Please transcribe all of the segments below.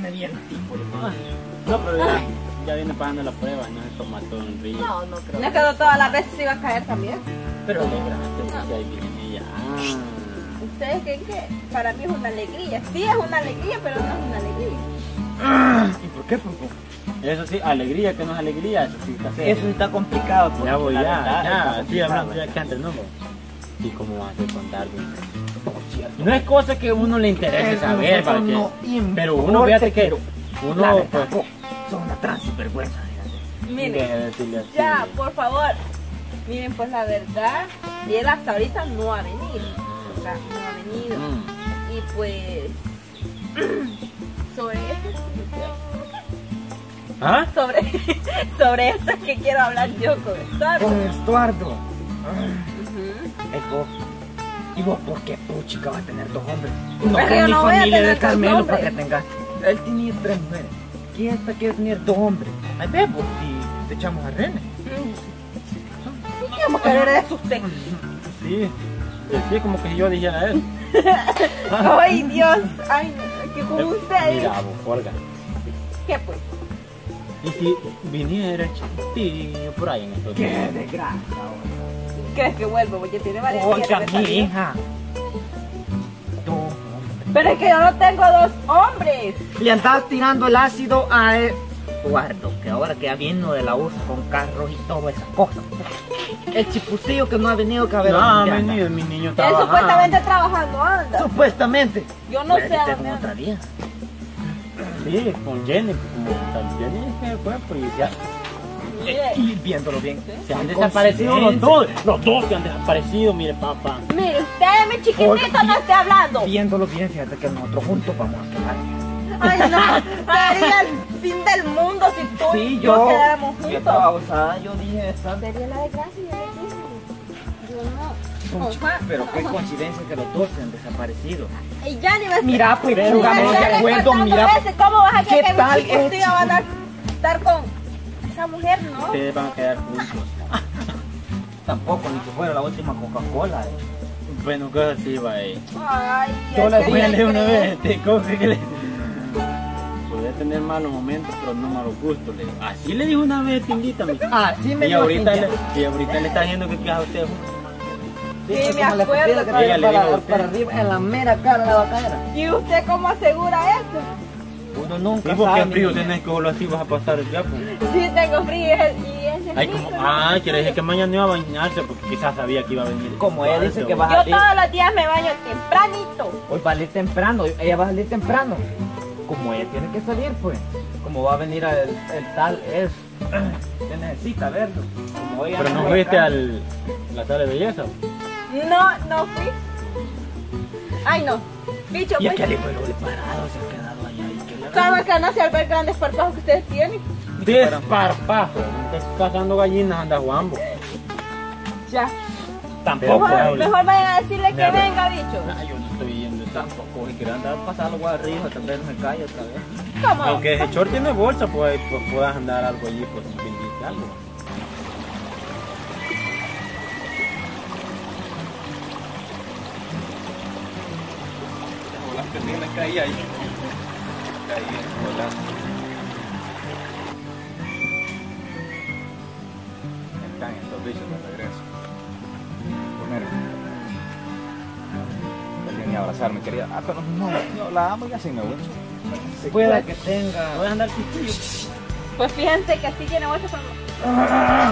tiene 10 tipos. No, pero ya viene pagando la prueba, no es como todo un río. No, no creo. No quedó todas las veces iba a caer también. Pero alegrate, ahí viene ella. Ustedes creen que para mí es una alegría. Sí, es una alegría, pero no es una alegría. ¿Y por qué, Funko? Eso sí, alegría, que no es alegría. Eso sí está serio. Eso está complicado. Ya voy, ya. Sí, hablando ya que antes no. ¿Y cómo vas a contar? No es cosa que uno le interese saber, pero uno, fíjate que uno, pues, son una trans vergüenza. Miren, ya, por favor, miren, pues la verdad, él hasta ahorita no ha venido, o sea, no ha venido, y pues, sobre eso, ¿ah? Sobre eso es que quiero hablar yo con Estuardo. Con Estuardo. ¿Y vos por qué puchica va a tener dos hombres? No, pero yo no voy a tener Carmelo para que tengas. Él tenía tres mujeres. ¿Quién hasta quiere tener dos hombres? Ahí vemos y te echamos a René. ¿Qué vamos a querer de eso usted? Sí, decía como que yo dije a él. Ay, Dios, ay, que con usted. Mira, vos, Jorge. ¿Qué pues? Y si viniera Chitillo por ahí en estos días. ¡Qué desgracia! ¿Crees que vuelvo? Porque tiene varias días. ¡Oye, mi hija! Pero es que yo no tengo dos hombres. Le andabas tirando el ácido a Eduardo, que ahora queda viendo de la U con carros y todas esas cosas. El chiputillo que no ha venido, que a ver. No ha venido, mi niño trabajando. Él supuestamente trabajando anda. Supuestamente. Yo no sé a dónde anda. Sí, con Jenny, como Jenny es que fue policial. Y viéndolo bien, se han desaparecido los dos se han desaparecido, mire papá. Mire usted, mi chiquitito, no esté hablando. Viéndolo bien, fíjate que nosotros juntos vamos a quedar. Ay no, sería el fin del mundo si tú y yo quedáramos juntos. Yo dije esa. Sería la desgracia, yo no. Pero qué coincidencia que los dos se han desaparecido. Y ya ni me. Mira pues, jugamos de acuerdo, mira. ¿Cómo vas a querer que mi chiquitito va a estar con esa mujer, no? Ustedes van a quedar juntos. Tampoco, ni que fuera la última Coca-Cola. Bueno, cosa así va ahí. Yo la voy a leer una vez, te coge que le... Podría tener malos momentos, pero no malos gustos. Así le dijo una vez, invítame. Así me dijo. Y ahorita le está diciendo que queda usted juntos. Sí, me acuerdo. Para arriba, en la mera cara la va a caer. ¿Y usted cómo asegura eso? Uno nunca sabe. Porque frío tenés que volver así, vas a pasar el tiempo. Sí, tengo frío y es el rico. Ah, quiere decir que mañana no iba a bañarse porque quizás sabía que iba a venir. Como ella dice que vas a salir. Yo todos los días me baño tempranito. Hoy va a salir temprano, ella va a salir temprano. Como ella tiene que salir, pues. Como va a venir el tal, es. Se necesita verlo. Como ella. Pero no fuiste a la sala de belleza. No, no fui. Ay, no. Bicho, y aquel hijo de doble parado se ha quedado allá. Claro que no se al ver grandes parpajos que ustedes tienen. Desparpajo. Estás cazando gallinas, anda jugando. Ya. Tampoco. Mejor vayan a decirle que venga, bicho. No, yo no estoy yendo tampoco. Y quiero andar pasando agua arriba, tal vez me calle otra vez. ¿Cómo? Aunque el short tiene bolsa, pues puedas andar algo allí por si vendiste algo. Las perdidas caí ahí. Ahí, hola. Están estos bichos de regreso. Primero. Vengan y abrazarme, querida. Ah, pero no la amo y así me gusta. Pueda que tenga. Voy a andar chiquillo. Pues fíjense que así tiene bolsa para.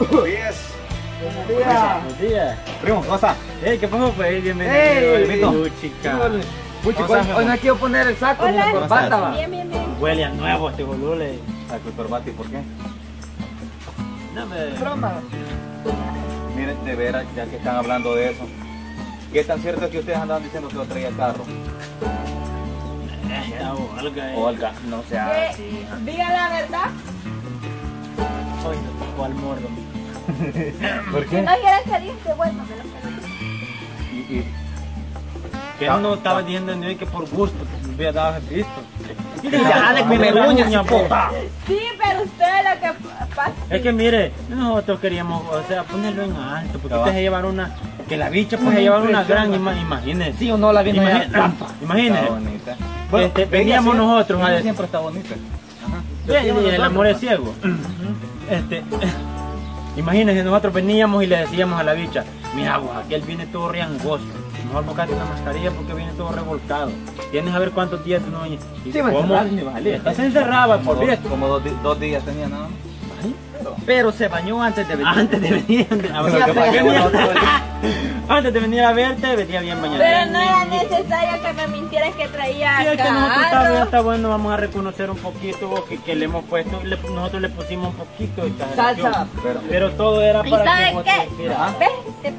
¡Oh, yes! ¡Buenos días! ¡Buenos días! Primo, ¿cómo está? ¡Ey, qué pasó! Pues bienvenido. ¡Ey, chica! Hoy no quiero poner el saco ni la corbata. Bien. Huele a nuevo este bolule. Saco y corbata, ¿y por qué? No me... Broma. Miren, de veras, ya que están hablando de eso, ¿qué tan cierto es que ustedes andaban diciendo que yo traía el carro? Olga, no sea así. Diga la verdad. Hoy no tocó al mordo. ¿Por qué? Si no quieres salir, te vuelvo. Que no estaba diciendo ni que por gusto que me hubiera dado el visto. Y ya de comer uñas, puta. Sí, pero usted lo que pasa. Es que mire, nosotros queríamos, o sea, ponerlo en alto, porque ustedes llevaron una. Que la bicha pues llevar una gran, imagínense. Sí o no la viene. Imagínense. Bueno, veníamos nosotros a decir. Siempre está bonito. El amor es ciego. Imagínense, nosotros veníamos y le decíamos a la bicha, mira vos, aquel viene todo riangoso, mejor buscate una mascarilla porque viene todo revolcado. Tienes a ver cuántos días tú no vienes. Sí, vale. Estás encerrada, por bien. Como dos días tenía nada más. Pero se bañó antes de venir. Antes de venir, antes de venir a verte, venía bien bañado. Pero no era necesario que me mintieras que traía sí, carro. Que nosotros también está bueno, vamos a reconocer un poquito que le hemos puesto, nosotros le pusimos un poquito de salsa. Pero todo era para que vos te inspirara. ¿Ves? Te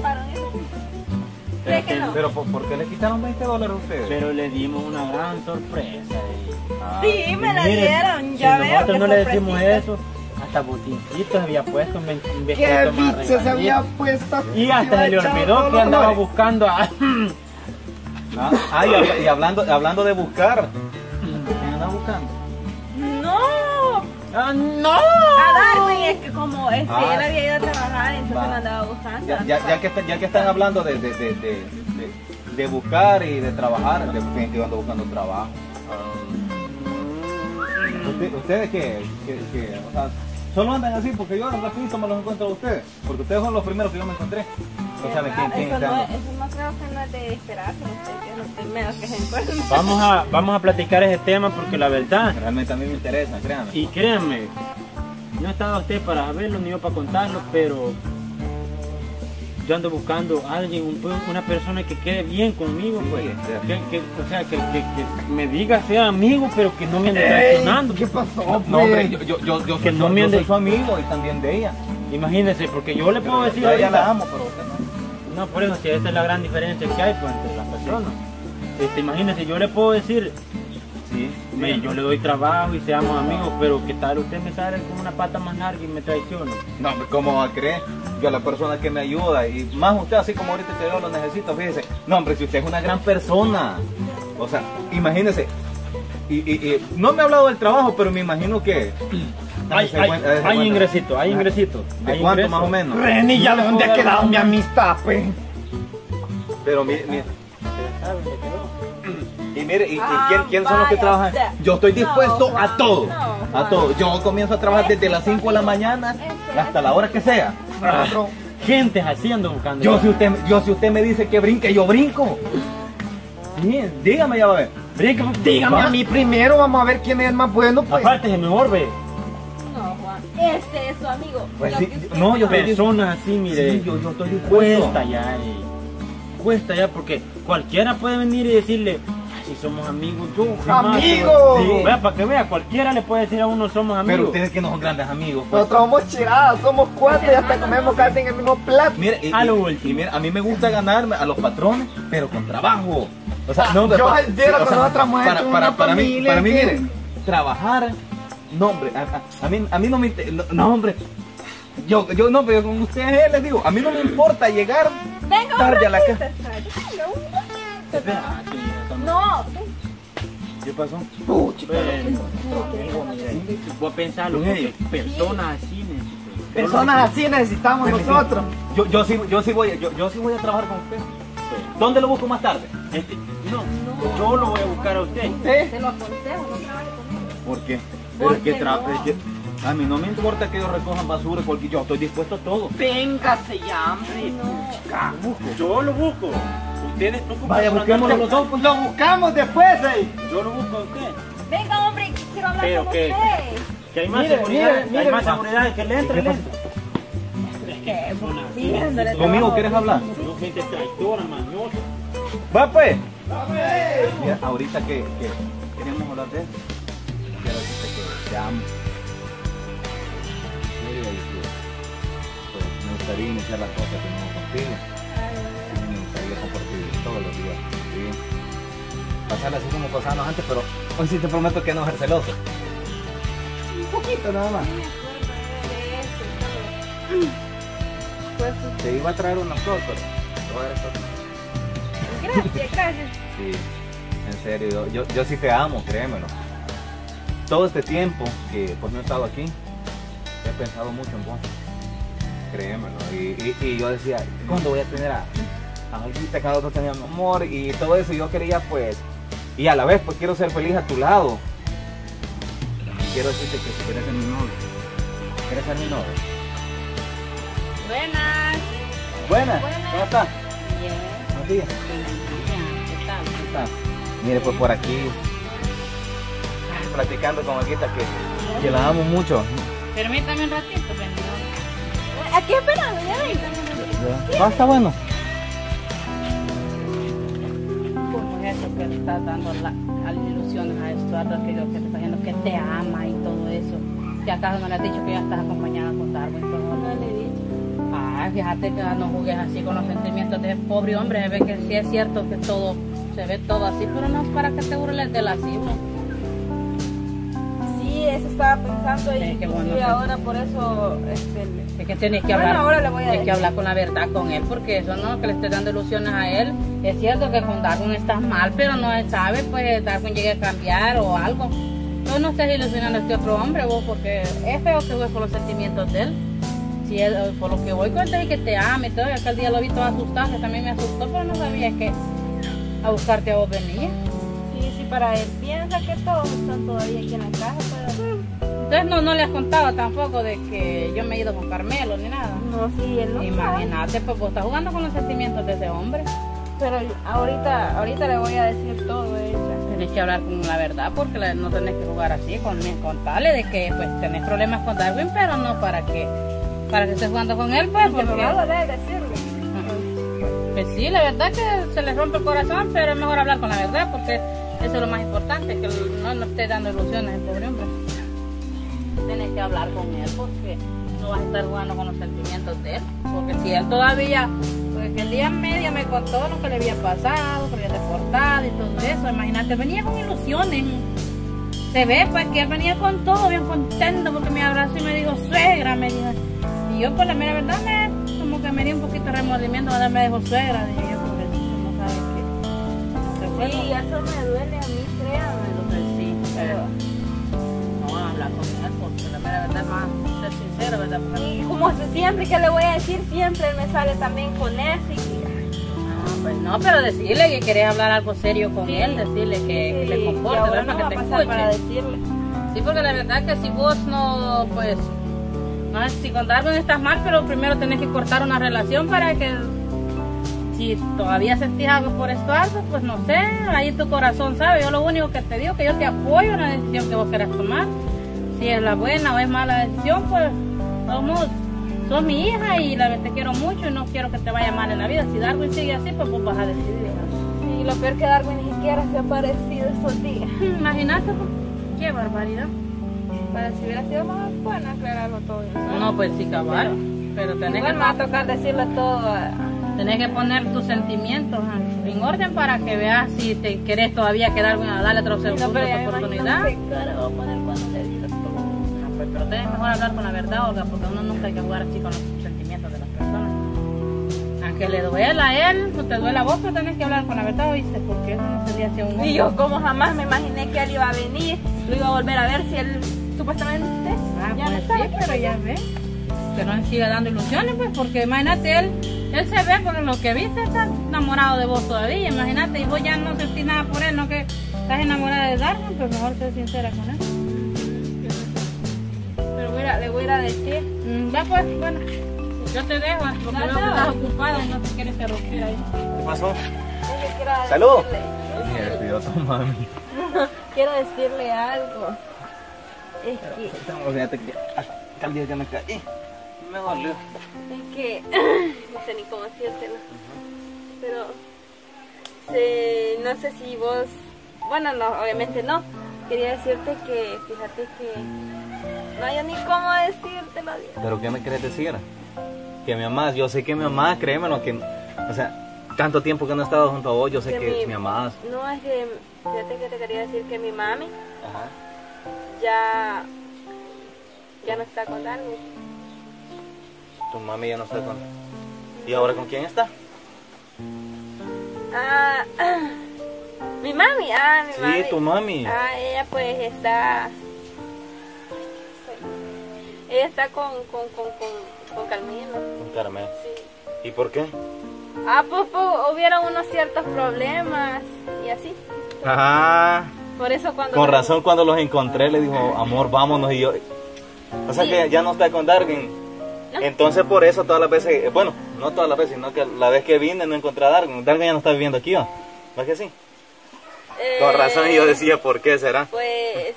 pasaron eso. No. Pero ¿por qué le quitaron $20 a ustedes? Pero le dimos una gran sorpresa. Sí, me la dieron, ya si veo. Nosotros no le decimos eso. Hasta botincitos había puesto, un vestido más regalito se había puesto. Y hasta se le olvidó que andaba buscando a... y hablando de buscar. ¿Quién andaba buscando? ¡No! A Darwin, es que como él había ido a trabajar, entonces no andaba buscando. Ya que están hablando de buscar y de trabajar, de gente anda buscando trabajo. ¿Ustedes qué? O sea, solo andan así porque yo rapidito me los encuentro a ustedes, porque ustedes son los primeros que yo me encontré. No saben quién está. Eso no creo que no es de esperar, pero ustedes son los primeros que se encuentran. Vamos a platicar ese tema porque la verdad... Realmente a mí me interesa, créanme. Y créanme, no estaba usted para saberlo ni yo para contarlo, pero... Yo ando buscando a alguien, una persona que quede bien conmigo, pues. Sí, que me diga sea amigo, pero que no me ande traicionando. ¿Qué pasó? No, hombre, yo soy su amigo y también de ella. Imagínense, porque yo le puedo decir a ella la amo, pero usted no. No, por eso, si esa es la gran diferencia que hay pues, entre las personas. Imagínense, yo le puedo decir, yo le doy trabajo y seamos amigos, pero ¿qué tal usted me sale con una pata más larga y me traiciona? No, ¿cómo va a creer? Yo la persona que me ayuda y más usted así como ahorita yo lo necesito, fíjese. No, hombre, si usted es una gran persona, o sea, imagínese. Y no me ha hablado del trabajo, pero me imagino que... Hay ingresito, hay ingresito. ¿De cuánto más o menos? Reni, ¿ya de dónde ha quedado mi amistad, pues? Pero mire... Y mire, ¿quién son los que trabajan? Yo estoy dispuesto a todo, a todo. Yo comienzo a trabajar desde las 5 de la mañana hasta la hora que sea. Gente haciendo buscando. Si usted me dice que brinque, yo brinco. Sí, dígame, ya va a ver. Dígame a mí primero, vamos a ver quién es el más bueno. Pues. Aparte, se me orbe. No, Juan, ese es su amigo. Pues sí, no, yo personas así, mire. Sí, yo estoy dispuesto. Cuesta ya, porque cualquiera puede venir y decirle. Si somos amigos, yo jamás. ¡Amigos! Sí, vea, para que vea, cualquiera le puede decir a uno somos amigos. Pero ustedes que no son grandes amigos. Pues. Nosotros somos chiradas, somos cuatro y hasta comemos casi en el mismo plato. Mira, a mí me gusta ganarme a los patrones, pero con trabajo. O sea, no, yo al día con otra mujer para mí, miren, trabajar, no hombre, a mí no me interesa, no hombre. Yo no, pero con ustedes les digo, a mí no me importa llegar tarde a la casa. No. ¿Qué pasó? Voy a pensarlo. Personas así necesitamos nosotros. Yo sí voy a trabajar con usted. ¿Dónde lo busco más tarde? No, yo lo voy a buscar a usted. Te lo aconsejo, no trabaje conmigo. ¿Por qué? A mí no me importa que ellos recojan basura, porque yo estoy dispuesto a todo. Véngase ya, hombre. Yo lo busco. Vaya, busquemos los dos, pues lo buscamos después, ¿eh? Yo lo busco a usted. Venga, hombre, quiero hablar con usted. Que hay más seguridad, hay más seguridad, que le entre, ¿Qué? ¿Conmigo quieres hablar? No, gente traidora, mañosa. Va, pues. Mira, ahorita que queríamos hablar de eso, quiero decirte que te amo. Me gustaría iniciar las cosas que no contigo. Todos los días, ¿sí? Pasar así como pasábamos antes, pero hoy sí te prometo que no ser celoso. Un poquito nada más. Te iba a traer unas cosas, pero... Gracias. Sí, en serio, yo sí te amo, créemelo. Todo este tiempo que pues no he estado aquí, he pensado mucho en vos. Créemelo. Y yo decía, ¿cuándo voy a tener a... ahorita cada otro tenía amor y todo eso, yo quería pues y a la vez pues quiero ser feliz a tu lado. Quiero decirte que si quieres ser mi novio, ¿quieres ser mi novio? Buenas. Buenas. ¿Cómo estás? Bien. Buenos días. ¿Qué tal? Mire, pues por aquí platicando con Olguita que la amo mucho. Permítame un ratito, pero... Aquí esperando, ya ven. ¿Sí? Ah, está bueno. ¿Cómo es eso que le estás dando las ilusiones a Estuardo, que lo que te está diciendo que te ama y todo eso? ¿Que acaso no le has dicho que ya estás acompañada con Darwin? No le he dicho. Ah, fíjate que no jugues así con los sentimientos de ese pobre hombre. Se ve que sí es cierto que todo, se ve todo así, pero no es para que te burles de la cima. Eso estaba pensando y sí, bueno, sí, ahora por eso es que tienes que hablar, ahora le voy a que hablar con la verdad con él, porque eso no, que le estés dando ilusiones a él. Es cierto que con Darwin estás mal, pero no él sabe, pues Darwin llegue a cambiar o algo. Tú no estés ilusionando a este otro hombre vos, porque es feo que juegues con los sentimientos de él. Si él, por lo que voy con él, que te ame, todo, aquel día lo vi todo asustado, que también me asustó, pero no sabía que a buscarte a vos venía. Sí, para él piensa que todos están todavía aquí en la casa, pero... Entonces no le has contado tampoco de que yo me he ido con Carmelo ni nada. No, sí, él no. Imagínate, pues vos estás jugando con los sentimientos de ese hombre. Pero ahorita le voy a decir todo eso. Tienes que hablar con la verdad, porque no tenés que jugar así con tales de que pues tenés problemas con Darwin, pero no para que estés jugando con él, pues. Porque me va a doler decirle. Pues sí, la verdad que se le rompe el corazón, pero es mejor hablar con la verdad, porque eso es lo más importante, que no esté dando ilusiones al pobre hombre. Tienes que hablar con él, porque no vas a estar jugando con los sentimientos de él. Porque si él todavía, porque el día medio me contó lo que le había pasado, que le había deportado y todo eso, imagínate, venía con ilusiones. Se ve pues que él venía con todo, bien contento, porque me abrazó y me dijo, suegra, me dijo. Y yo por la mera verdad como que me dio un poquito de remordimiento cuando él me dijo suegra, dije yo, porque no sabes qué. Sí, eso me duele a mí, créanme. Entonces sí, pero no van a hablar con él, porque la verdad no ser sincero, ¿verdad? Porque y como siempre que le voy a decir, siempre él me sale también con eso y... No, pues no, pero decirle que querés hablar algo serio con él, decirle que le comporte, ¿verdad? Que te escuche. Para decirle. Sí, porque la verdad que si vos no, pues... No sé si con Darwin estás mal, pero primero tenés que cortar una relación para que... Si todavía sentís algo por Estuardo, pues no sé, ahí tu corazón sabe. Yo lo único que te digo es que yo te apoyo en la decisión que vos quieras tomar. Si es la buena o es mala decisión, pues sos mi hija y te quiero mucho y no quiero que te vaya mal en la vida. Si Darwin sigue así, pues vos vas a decidir. Y lo peor que Darwin ni siquiera se ha aparecido esos días. Imagínate, pues, qué barbaridad. Para si hubiera sido más buena, aclararlo todo. No, pues sí, cabal. Pero tenés que... me va a tocar decirle todo a... Tenés que poner tus sentimientos en orden para que veas si te querés todavía quedar con darle otra oportunidad. Pero te es mejor hablar con la verdad, Olga, porque uno nunca hay que jugar así con los sentimientos de las personas. Aunque le duela a él, no te duela a vos, pero tenés que hablar con la verdad, ¿oíste? Porque eso no sería así un hombre. Y yo como jamás me imaginé que él iba a venir, lo iba a volver a ver si él supuestamente ya pues no estaba, sí, pero ya ves. Que no siga dando ilusiones, pues, porque imagínate él se ve por lo que viste, está enamorado de vos todavía, imagínate, y vos ya no sentís nada por él, no que estás enamorada de Darwin, pero mejor ser sincera con él. Pero le voy a ir a decir. Ya pues, bueno, yo te dejo, porque no estás ocupada y no te quieres interrumpir ahí. ¿Qué pasó? ¡Salud! Quiero decirle algo. Es que... Tal día ya me caí. Me dolió. Es que no sé ni cómo decírtelo. Pero no sé si vos... Bueno, no, obviamente no. Quería decirte que, fíjate que... No hay ni cómo decírtelo. ¿Pero qué me querés decir? Que me amás. Yo sé que me amás, créemelo. Que, o sea, tanto tiempo que no he estado junto a vos, yo sé que me amás. No, es que... Fíjate que te quería decir que mi mami... Ajá. Ya no está con Darwin. Tu mami ya no está con... ¿Y ahora con quién está? Mi mami, sí, mami. Sí, tu mami. Ella pues está... Ella está con Carmelo. Con Carmelo. Sí. ¿Y por qué? Pues hubieron unos ciertos problemas y así. Ajá. Por eso cuando... Con razón cuando los encontré le digo, amor, vámonos, y yo... O sea, sí, que ya no está con Darwin. No. Entonces por eso todas las veces, bueno, no todas las veces, sino que la vez que vine no encontré a Darwin. Darwin ya no está viviendo aquí, ¿no? ¿No es que sí? Con razón yo decía, ¿por qué será? Pues...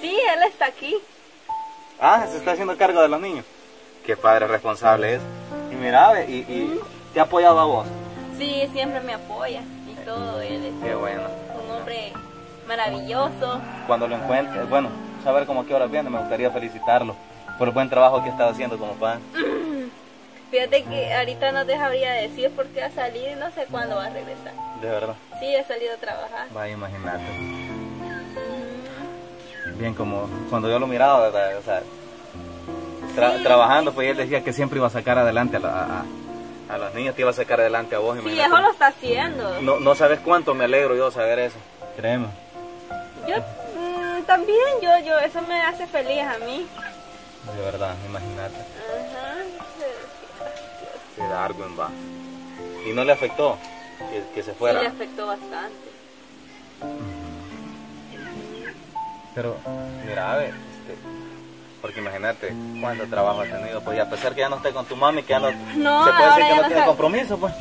sí, él está aquí. Ah, se está haciendo cargo de los niños. Qué padre responsable es. Y mira, y ¿te ha apoyado a vos? Sí, siempre me apoya y todo. Él es qué bueno, un hombre maravilloso. Cuando lo encuentres, bueno, saber cómo a qué horas viene, me gustaría felicitarlo por el buen trabajo que está haciendo como padre. Fíjate que ahorita no te sabría decir porque ha salido y no sé cuándo va a regresar. ¿De verdad? Sí, ha salido a trabajar. Va, imagínate. Bien, como cuando yo lo miraba, ¿verdad? O sea, trabajando, pues él decía que siempre iba a sacar adelante a los niños, te iba a sacar adelante a vos. Sí, eso lo está haciendo. No, no sabes cuánto me alegro yo saber eso. Créeme. Yo también, yo, eso me hace feliz a mí. De verdad, imagínate. Ajá. Sí, Darwin va. ¿Y no le afectó que se fuera? Sí, le afectó bastante. Pero, mira, a ver, porque imagínate cuánto trabajo has tenido, pues, y a pesar que ya no esté con tu mami, que ya no, se puede decir que no tiene compromiso, pues.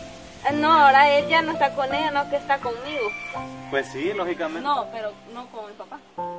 No, ahora él ya no está con ella, no, que está conmigo. Pues sí, lógicamente. No, pero no con el papá.